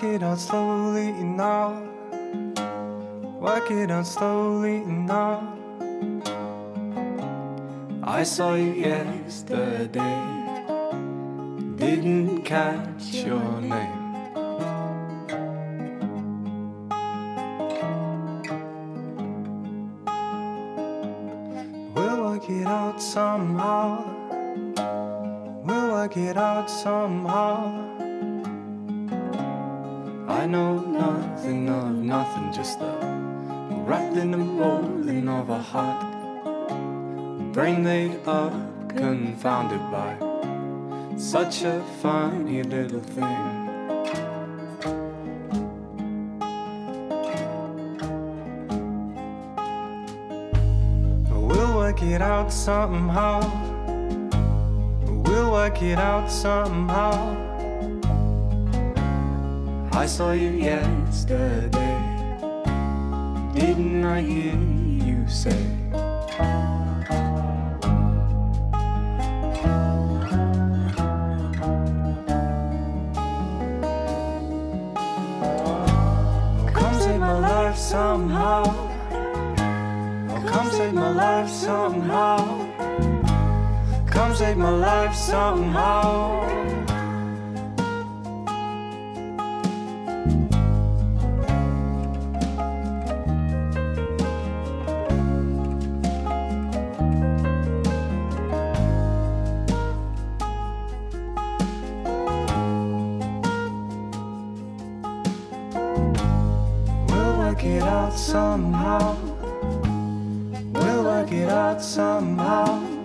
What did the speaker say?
Work it out slowly and all. Work it out slowly and all. I saw you yesterday, didn't catch your name. We'll work it out somehow. We'll work it out somehow. I know nothing of nothing, just the rattling and rolling of a heart, brain made up, confounded by such a funny little thing. We'll work it out somehow. We'll work it out somehow. I saw you yesterday, didn't I hear you say? Oh, come save my life somehow. Oh, come save my life somehow. Come save my life somehow. We'll work it out somehow. We'll work it out somehow.